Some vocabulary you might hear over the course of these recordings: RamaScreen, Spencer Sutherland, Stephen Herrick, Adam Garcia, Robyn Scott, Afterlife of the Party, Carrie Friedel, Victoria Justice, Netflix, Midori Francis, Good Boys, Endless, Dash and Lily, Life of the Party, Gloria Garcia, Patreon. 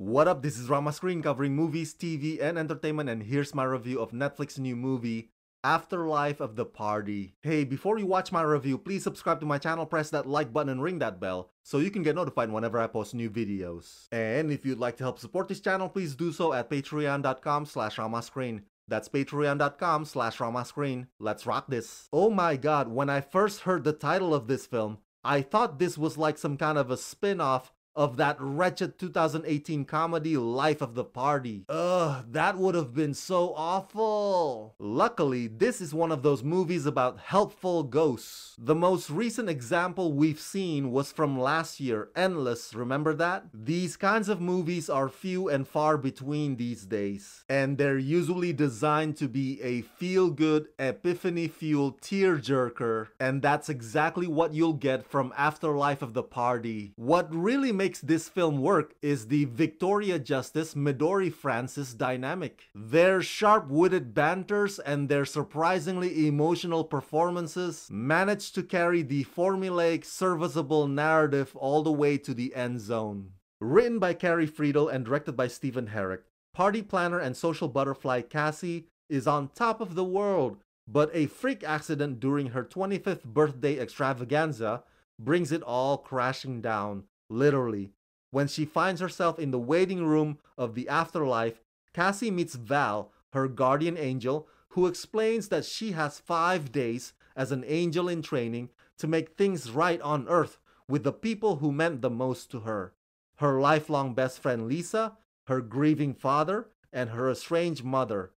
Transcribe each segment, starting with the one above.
What up, this is RamaScreen, covering movies, TV, and entertainment, and here's my review of Netflix's new movie, Afterlife of the Party. Hey, before you watch my review, please subscribe to my channel, press that like button and ring that bell, so you can get notified whenever I post new videos. And if you'd like to help support this channel, please do so at patreon.com/ramascreen. That's patreon.com/ramascreen. Let's rock this. Oh my god, when I first heard the title of this film, I thought this was like some kind of a spin-off of that wretched 2018 comedy Life of the Party. Ugh, that would have been so awful. Luckily, this is one of those movies about helpful ghosts. The most recent example we've seen was from last year, Endless, remember that? These kinds of movies are few and far between these days, and they're usually designed to be a feel-good, epiphany-fueled tearjerker, and that's exactly what you'll get from Afterlife of the Party. What really makes this film work is the Victoria Justice, Midori Francis dynamic. Their sharp-witted banters and their surprisingly emotional performances manage to carry the formulaic, serviceable narrative all the way to the end zone. Written by Carrie Friedel and directed by Stephen Herrick, party planner and social butterfly Cassie is on top of the world, but a freak accident during her 25th birthday extravaganza brings it all crashing down. Literally. When she finds herself in the waiting room of the afterlife, Cassie meets Val, her guardian angel, who explains that she has 5 days as an angel in training to make things right on Earth with the people who meant the most to her. Her lifelong best friend Lisa, her grieving father, and her estranged mother.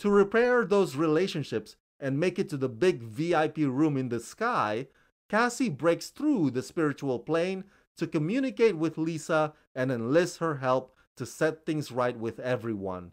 To repair those relationships and make it to the big VIP room in the sky, Cassie breaks through the spiritual plane to communicate with Lisa and enlist her help to set things right with everyone.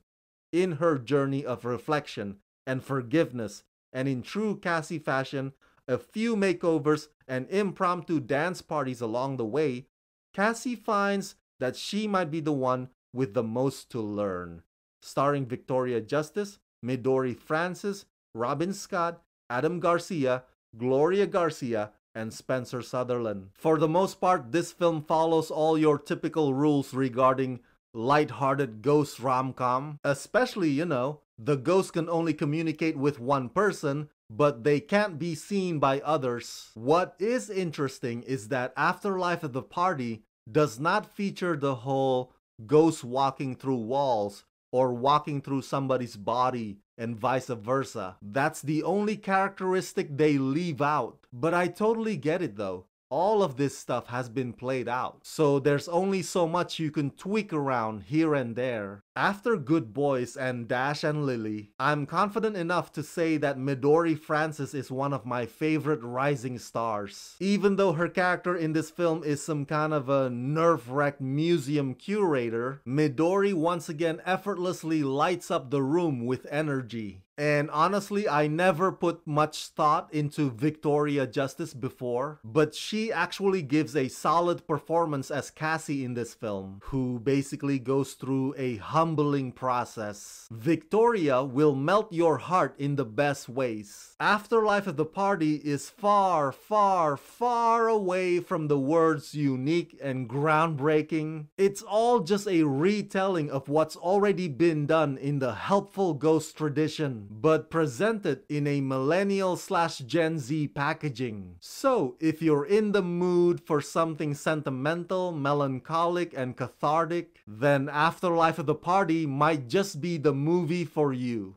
In her journey of reflection and forgiveness, and in true Cassie fashion, a few makeovers and impromptu dance parties along the way, Cassie finds that she might be the one with the most to learn. Starring Victoria Justice, Midori Francis, Robyn Scott, Adam Garcia, Gloria Garcia, and Spencer Sutherland. For the most part, this film follows all your typical rules regarding light-hearted ghost rom-com. Especially, you know, the ghosts can only communicate with one person, but they can't be seen by others. What is interesting is that Afterlife of the Party does not feature the whole ghost walking through walls or walking through somebody's body and vice versa. That's the only characteristic they leave out. But I totally get it though. All of this stuff has been played out, so there's only so much you can tweak around here and there. After Good Boys and Dash and Lily, I'm confident enough to say that Midori Francis is one of my favorite rising stars. Even though her character in this film is some kind of a nerve-wracked museum curator, Midori once again effortlessly lights up the room with energy. And honestly, I never put much thought into Victoria Justice before, but she actually gives a solid performance as Cassie in this film, who basically goes through a humbling process. Victoria will melt your heart in the best ways. Afterlife of the Party is far, far, far away from the words unique and groundbreaking. It's all just a retelling of what's already been done in the helpful ghost tradition, but presented in a millennial/Gen Z packaging. So, if you're in the mood for something sentimental, melancholic, and cathartic, then Afterlife of the Party might just be the movie for you.